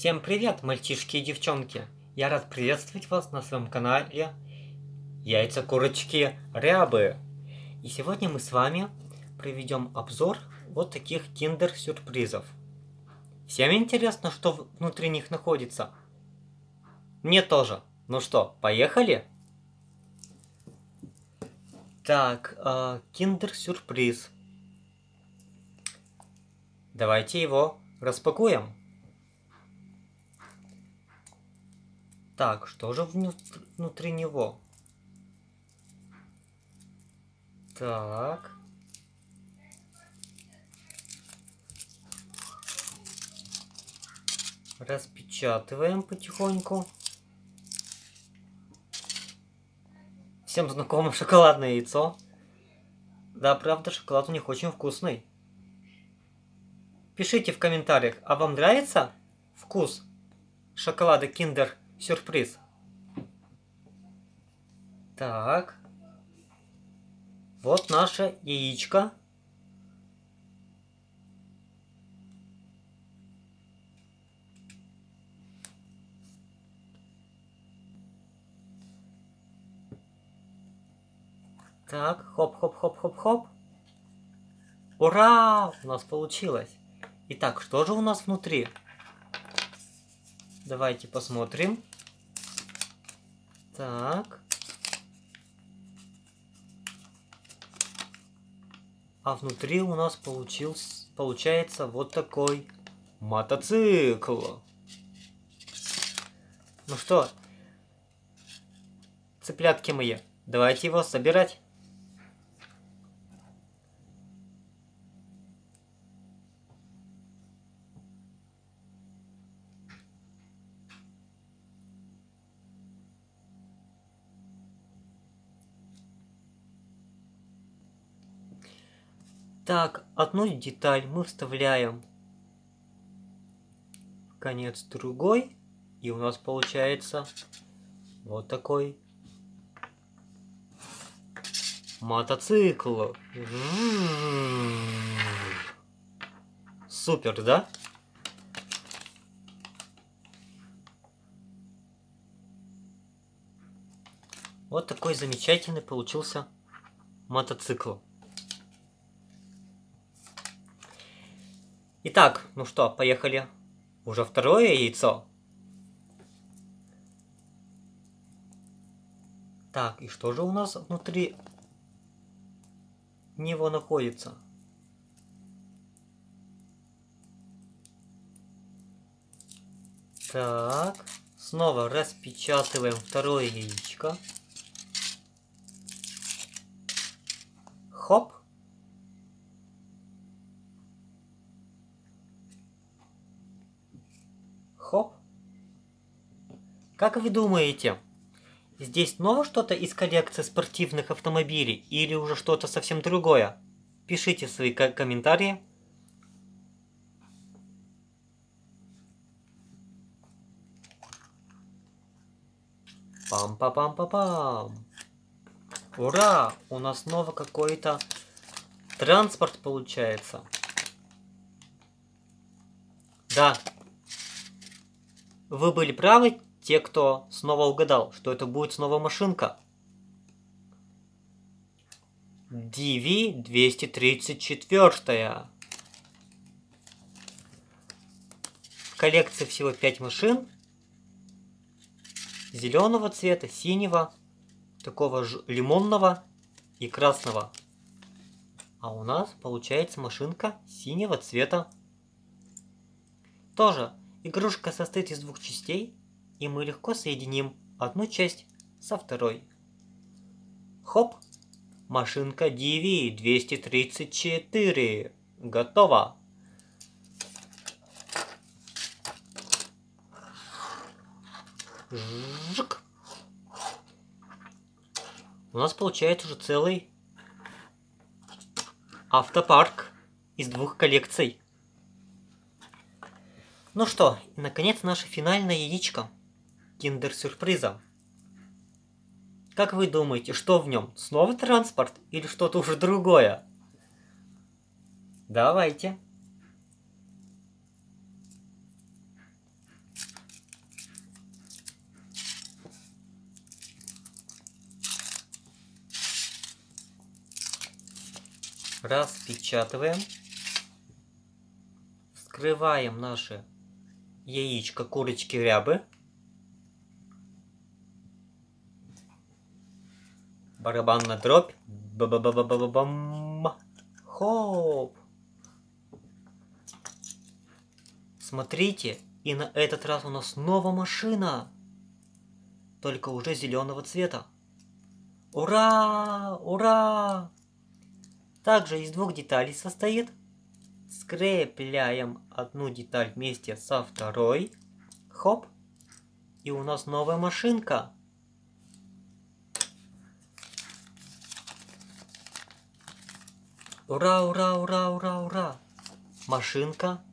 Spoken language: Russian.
Всем привет, мальчишки и девчонки! Я рад приветствовать вас на своем канале Яйца-курочки Рябы. И сегодня мы с вами проведем обзор вот таких киндер-сюрпризов. Всем интересно, что внутри них находится? Мне тоже. Ну что, поехали? Так, киндер-сюрприз. Давайте его распакуем. Так, что же внутри него? Так. Распечатываем потихоньку. Всем знакомо шоколадное яйцо. Да, правда, шоколад у них очень вкусный. Пишите в комментариях, а вам нравится вкус шоколада Kinder? Сюрприз. Так. Вот наше яичко. Так, хоп-хоп-хоп-хоп-хоп. Ура! У нас получилось. Итак, что же у нас внутри? Давайте посмотрим. Так. А внутри у нас получается вот такой мотоцикл. Ну что, цыплятки мои, давайте его собирать. Так, одну деталь мы вставляем в конец другой, и у нас получается вот такой мотоцикл. Супер, да? Вот такой замечательный получился мотоцикл. Итак, ну что, поехали. Уже второе яйцо. Так, и что же у нас внутри него находится? Так, снова распечатываем второе яичко. Хоп. Хоп. Как вы думаете, здесь снова что-то из коллекции спортивных автомобилей или уже что-то совсем другое? Пишите свои комментарии. Пам-па-пам-па-пам. Ура! У нас снова какой-то транспорт получается. Да. Вы были правы, те, кто снова угадал, что это будет снова машинка. DV-234. В коллекции всего 5 машин. Зеленого цвета, синего, такого же лимонного и красного. А у нас получается машинка синего цвета. Тоже. Игрушка состоит из 2 частей, и мы легко соединим одну часть со второй. Хоп! Машинка DV-234. Готова! Жжик. У нас получается уже целый автопарк из 2 коллекций. Ну что, и наконец наше финальное яичко киндер-сюрприза. Как вы думаете, что в нем? Снова транспорт или что-то уже другое? Давайте. распечатываем, вскрываем наши яичко-курочки рябы, барабанная дробь, ба-ба-ба-ба-ба-бам, хоп! Смотрите, и на этот раз у нас снова машина, только уже зеленого цвета. Ура! Ура! Также из двух деталей состоит. Скрепляем одну деталь вместе со второй. Хоп! И у нас новая машинка. Ура! Ура! Ура! Ура! Ура! Машинка